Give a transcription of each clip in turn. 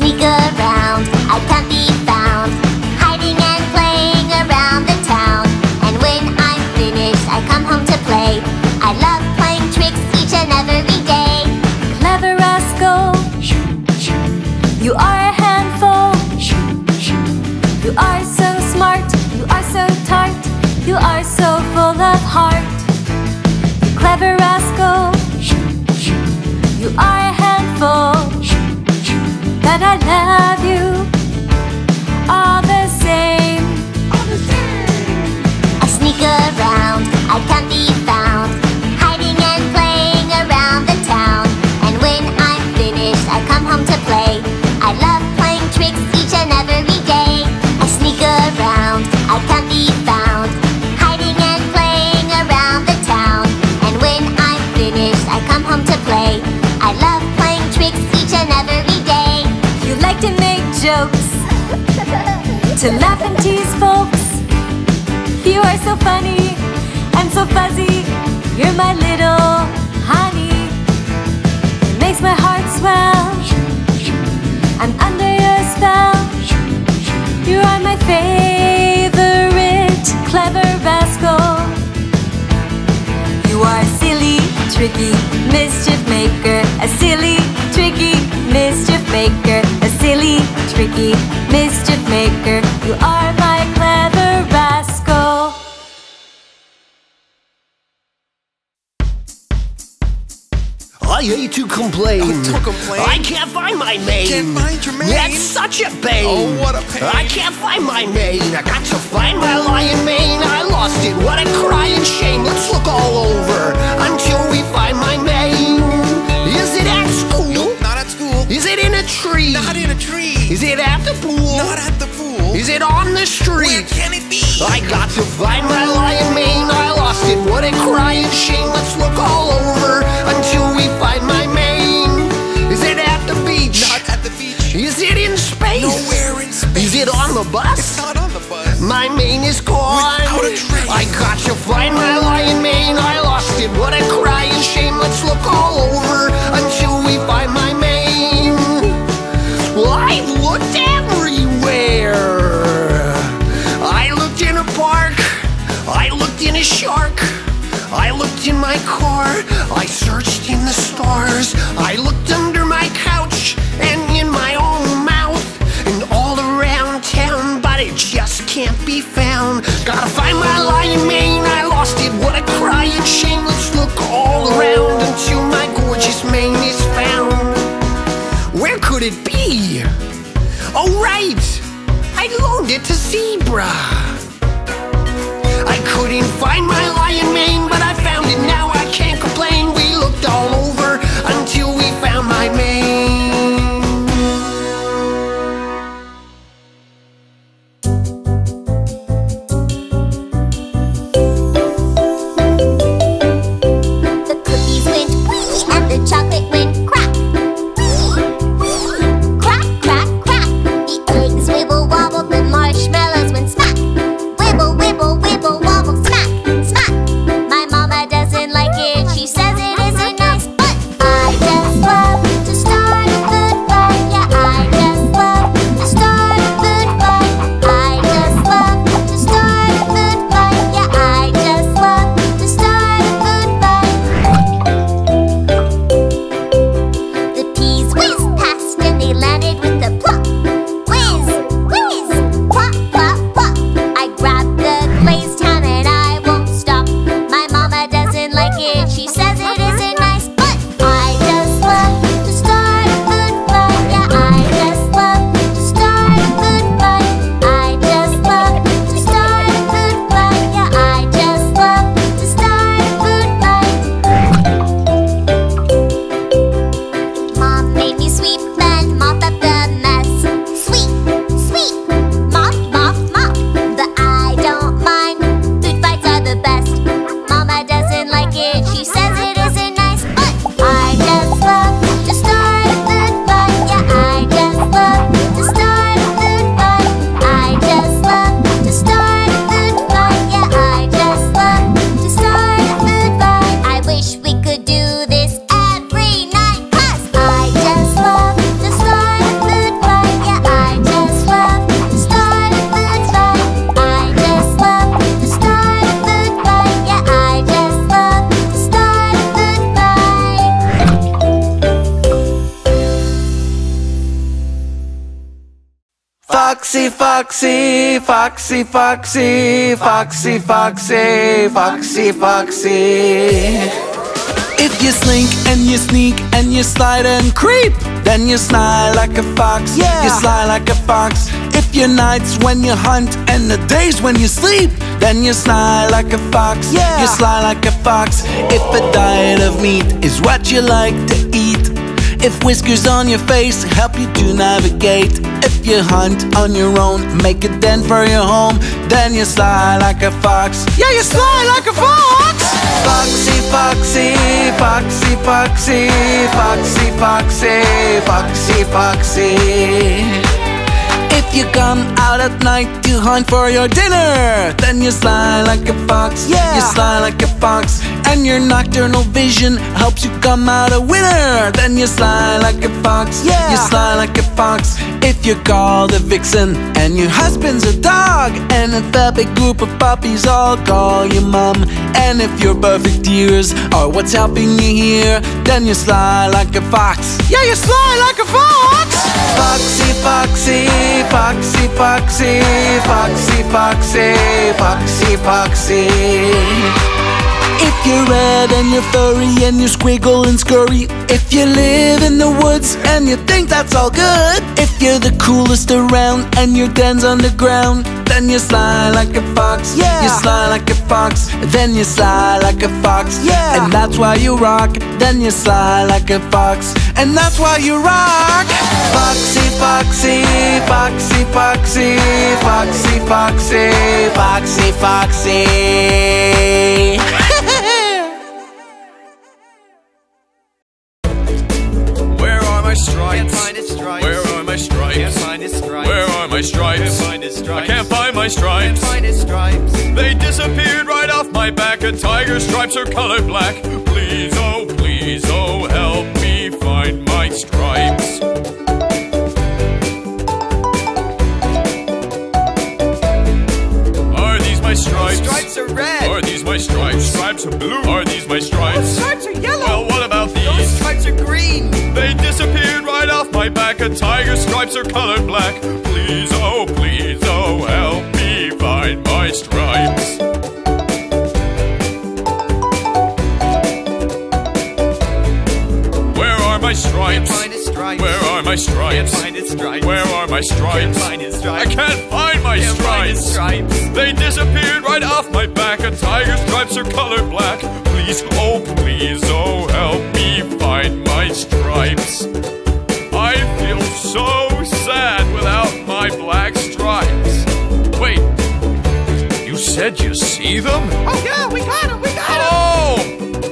sneak around. I can't be found, hiding and playing around the town. And when I'm finished, I come home to play. I love playing tricks each and every day. Clever rascal, you are a handful. You are so smart, you are so tart, you are so full of heart. You clever rascal, you are a handful, but I love you all the same. I sneak around, I can't be found, hiding and playing around the town. And when I'm finished, I come home to play. I love playing tricks each and every day. I sneak around, I can't be found, hiding and playing around the town. And when I'm finished, I come home to play. I love playing tricks each and every day. You like to make jokes, to laugh and tease folks. You are so funny and so fuzzy. You're my little honey. It makes my heart swell. I'm under your spell. You are my favorite clever rascal. You are silly, tricky, mischief maker. A silly, tricky, mischief maker. A silly, tricky, mischief maker. You are my clever rascal. I hate to complain. I can't find my mane. Can't find your mane. That's such a pain. Oh, what a pain. I can't find my mane. I got to find my lion mane. I lost it. What a crying shame. Let's look all over until we find my mane. Is it at school? Nope, not at school. Is it in a tree? Not in a tree. Is it at the pool? Not at the pool. Is it on the street? Where can it be? I got to find my lion mane. I lost it. What a crying shame. Let's look all over until we find my mane. Is it at the beach? Not at the beach. Is it in space? Nowhere in space. Is it on the bus? It's not on the bus. My mane is gone. Without a trace. I got to find my lion mane. I lost it. What a crying shame. Let's look all over until we find my mane. Well, I looked everywhere. I looked in a park. I looked in a shark. I looked in my car, I searched in the stars, I looked under my couch and in my own mouth, and all around town, but it just can't be found. Gotta find my lion mane, I lost it, what a crying shame. Let's look all around until my gorgeous mane is found. Where could it be? Oh right, I loaned it to Zebra. I couldn't find my lion mane, but I found it now. I can't complain. We looked all over until we found my mane. The cookies went wee and the chocolate went crack. Wee, wee, crack, crack, crack. The eggs wibble wobble, the marshmallows went smack. Wibble, wibble, wibble, wobble, smack, smack. My mom Foxy, foxy, foxy, foxy, foxy, foxy, foxy, foxy. If you slink and you sneak and you slide and creep, then you snide like a fox, yeah. You slide like a fox. If your nights when you hunt and the days when you sleep, then you snide like a fox, yeah. You slide like a fox. If a diet of meat is what you like to eat, if whiskers on your face help you to navigate, if you hunt on your own, make a den for your home, then you slide like a fox. Yeah, you slide like a fox! Foxy, foxy, foxy, foxy, foxy, foxy, foxy, foxy. If you come out at night to hunt for your dinner, then you slide like a fox, yeah. You slide like a fox. And your nocturnal vision helps you come out a winner, then you slide like a fox, yeah. You slide like a fox. If you're called a vixen and your husband's a dog, and if a big group of puppies all call you mum, and if your perfect ears are what's helping you hear, then you slide like a fox. Yeah, you slide like a fox! Foxy, foxy, foxy, foxy, foxy, foxy, foxy, foxy. If you're red and you're furry and you squiggle and scurry, if you live in the woods and you think that's all good, if you're the coolest around and your den's underground, then you slide like a fox, yeah. You slide like a fox. Then you slide like a fox, yeah. And that's why you rock. Then you slide like a fox. And that's why you rock. Foxy, foxy, foxy, foxy, foxy, foxy, foxy, foxy, foxy. I can't find my stripes. They disappeared right off my back. A tiger's stripes are colored black. Please, oh, help me find my stripes. Are these my stripes? Stripes are red. Are these my stripes? Stripes are blue. Are these my stripes? Those stripes are yellow. Well, what about these? Those stripes are green. They disappeared right off my back. A tiger's stripes are colored black. Please, oh, help me find my stripes. Where are my stripes? Where are my stripes? Where are my stripes? I can't find my stripes. They disappeared right off my back. A tiger's stripes are colored black. Please, oh, help me find my stripes. I feel so sad without my black stripes. Wait, you said you see them? Oh yeah, we got them, we got them! Oh,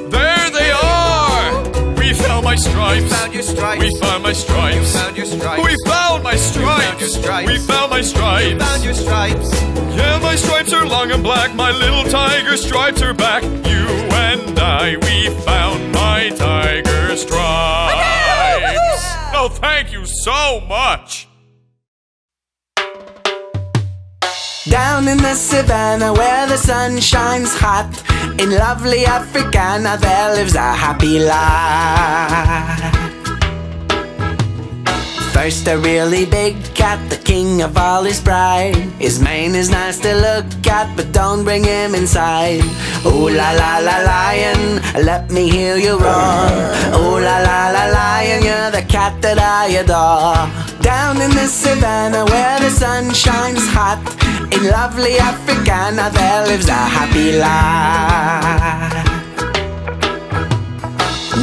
there they are! We found my stripes. We found your stripes. We found my stripes. You found your stripes. We found my stripes. You found your stripes. We found my stripes. You found your stripes. Yeah, my stripes are long and black. My little tiger stripes are back. You and I, we found my tiger stripes. Oh, thank you so much! Down in the savannah where the sun shines hot, in lovely Africana there lives a happy lot. First a really big cat, the king of all his pride. His mane is nice to look at, but don't bring him inside. Ooh la la la lion, let me hear you roar. Ooh la la la lion, you're the cat that I adore. Down in the savannah where the sun shines hot, in lovely Africana there lives a happy lot.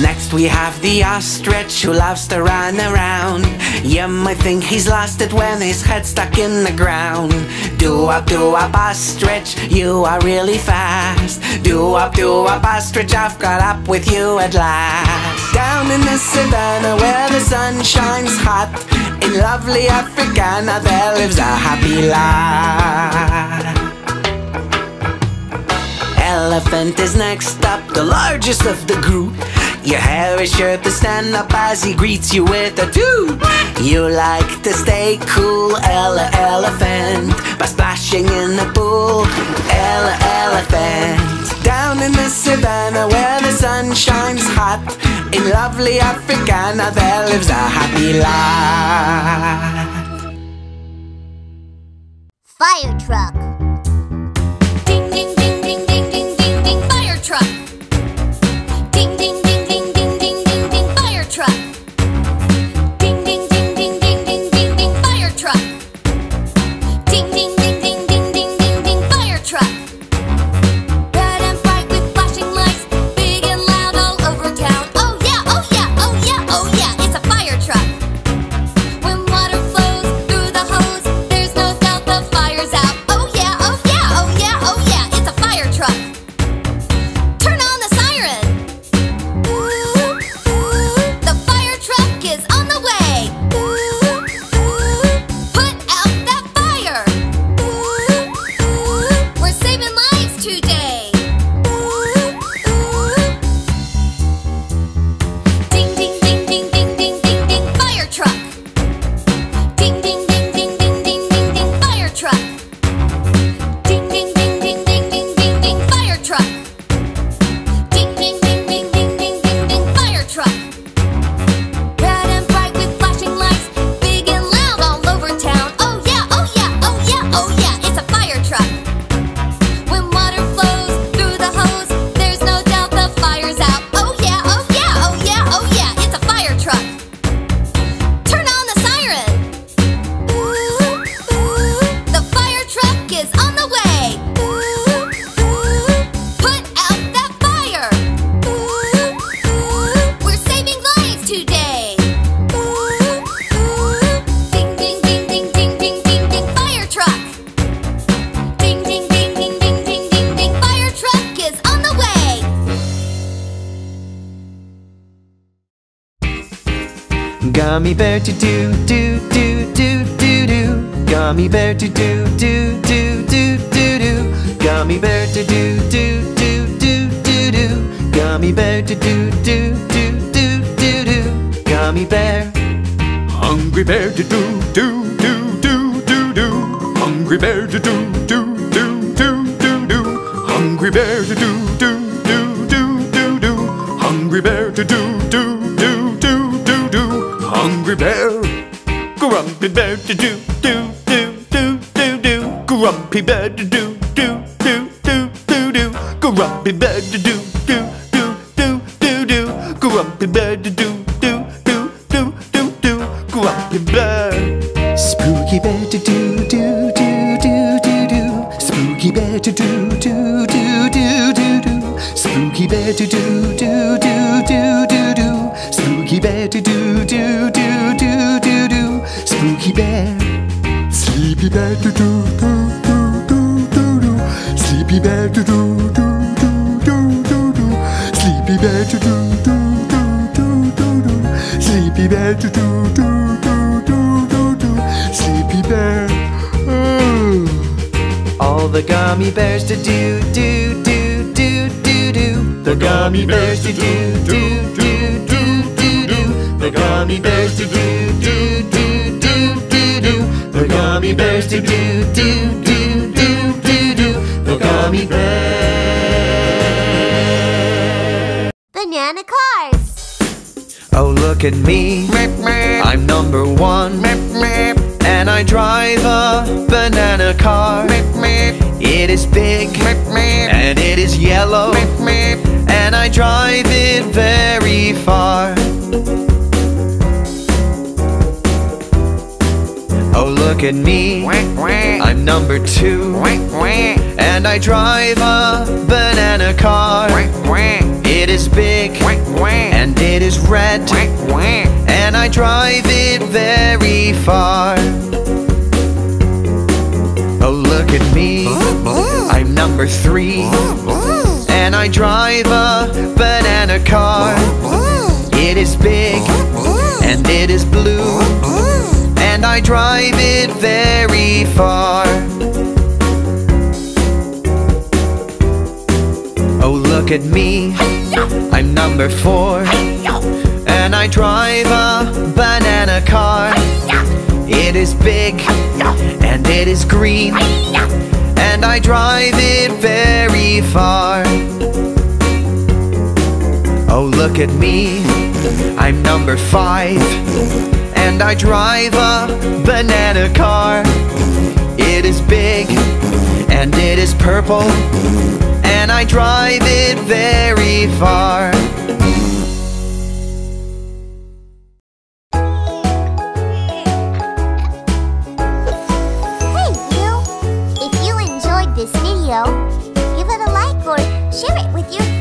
Next we have the ostrich who loves to run around. You might think he's lost it when his head's stuck in the ground. Do up, ostrich, you are really fast. Do up, ostrich, I've got up with you at last. Down in the savannah where the sun shines hot, in lovely Africana there lives a happy lot. Elephant is next up, the largest of the group. Your hair is sure to stand up as he greets you with a do. You like to stay cool, Ella Elephant, by splashing in the pool, Ella Elephant. Down in the savannah where the sun shines hot, in lovely Africana there lives a happy lot. fire truck. Ding, ding, ding, ding, ding, ding, ding, ding, fire truck. Ding, ding, ding, ding, ding, ding, ding, ding, fire truck. Ding, ding, ding, ding, ding, ding, ding, ding, fire truck. Ding, ding, ding, ding, ding, ding, ding, ding, fire truck. Gummy bear to do do do do do do. Gummy bear to do do do do do do. Gummy bear to do do do do do do. Gummy bear to do do do do do do. Gummy bear. Hungry bear to do do do do do do. Hungry bear to do do do do do do. Hungry bear to do do do do do do. Hungry bear to do do. Hungry bear, grumpy bear to do do do do do do. Grumpy bear to do do do do do do. Grumpy bear to do do do do do do. Grumpy bear to do do do do do do. Grumpy bear. Spooky bear to do do do do do do. Spooky bear to do do do do do do. Spooky bear to do do do do do do. Spooky bear to do do do do do do. Spooky bear. Sleepy bear to do do do do do do. Sleepy bear to do do do do do do. Sleepy bear to do do do do do do. Sleepy bear to do do do do do do. Sleepy bear. All the gummy bears to do do do do do do. The gummy bears to do do do do. The gummy bears to do do do do do do. The gummy bears to do do do do do do. The gummy bear. Banana cars. Oh, look at me, I'm number one, and I drive a banana car. It is big and it is yellow, and I drive it very far. Oh, look at me, I'm number two, and I drive a banana car. It is big, and it is red, and I drive it very far. Oh, look at me, I'm number three, and I drive a banana car. It is big, and it is blue, and I drive it very far. Oh, look at me, I'm number four, and I drive a banana car. It is big, and it is green, and I drive it very far. Oh, look at me, I'm number five, and I drive a banana car. It is big and it is purple, and I drive it very far. Hey you! If you enjoyed this video, give it a like or share it with your friends.